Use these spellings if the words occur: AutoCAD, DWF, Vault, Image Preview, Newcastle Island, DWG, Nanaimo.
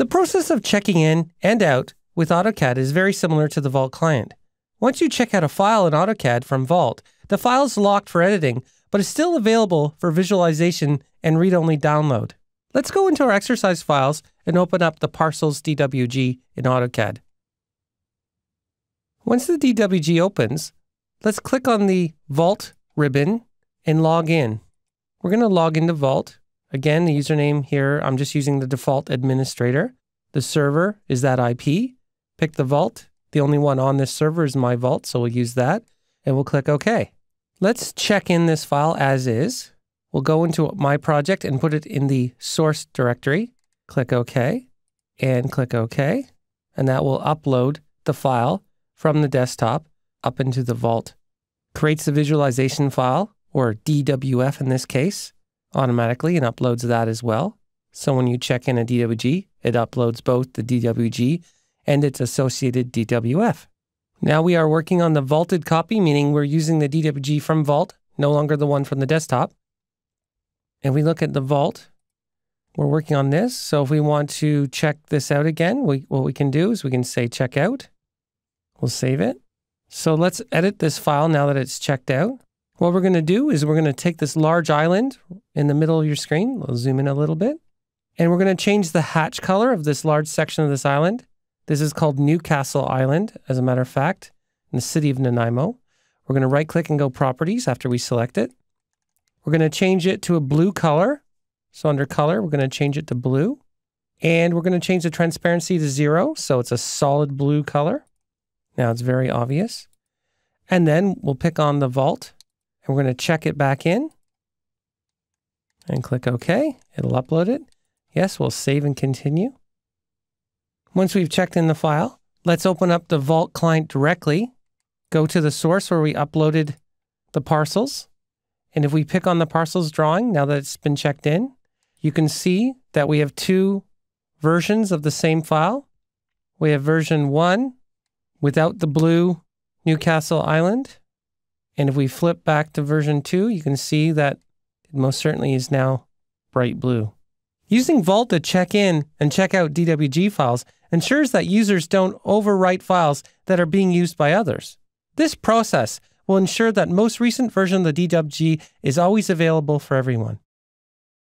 The process of checking in and out with AutoCAD is very similar to the Vault client. Once you check out a file in AutoCAD from Vault, the file is locked for editing, but is still available for visualization and read-only download. Let's go into our exercise files and open up the Parcels DWG in AutoCAD. Once the DWG opens, let's click on the Vault ribbon and log in. We're going to log into Vault. Again, the username here, I'm just using the default administrator. The server is that IP. Pick the Vault. The only one on this server is my Vault, so we'll use that. And we'll click OK. Let's check in this file as is. We'll go into my project and put it in the source directory. Click OK and click OK. And that will upload the file from the desktop up into the Vault. Creates the visualization file, or DWF in this case, automatically, and uploads that as well. So when you check in a DWG, it uploads both the DWG and its associated DWF. Now we are working on the vaulted copy, meaning we're using the DWG from Vault, no longer the one from the desktop. And we look at the Vault. We're working on this, so if we want to check this out again, what we can do is we can say check out. We'll save it. So let's edit this file now that it's checked out. What we're going to do is we're going to take this large island in the middle of your screen, we'll zoom in a little bit, and we're going to change the hatch color of this large section of this island. This is called Newcastle Island, as a matter of fact, in the city of Nanaimo. We're going to right-click and go Properties after we select it. We're going to change it to a blue color. So under Color, we're going to change it to blue. And we're going to change the transparency to 0, so it's a solid blue color. Now it's very obvious. And then we'll pick on the Vault, and we're going to check it back in. And click OK. It'll upload it. Yes, we'll save and continue. Once we've checked in the file, let's open up the Vault client directly. Go to the source where we uploaded the parcels. And if we pick on the parcels drawing, now that it's been checked in, you can see that we have two versions of the same file. We have version 1 without the blue Newcastle Island. And if we flip back to version 2, you can see that it most certainly is now bright blue. Using Vault to check in and check out DWG files ensures that users don't overwrite files that are being used by others. This process will ensure that most recent version of the DWG is always available for everyone.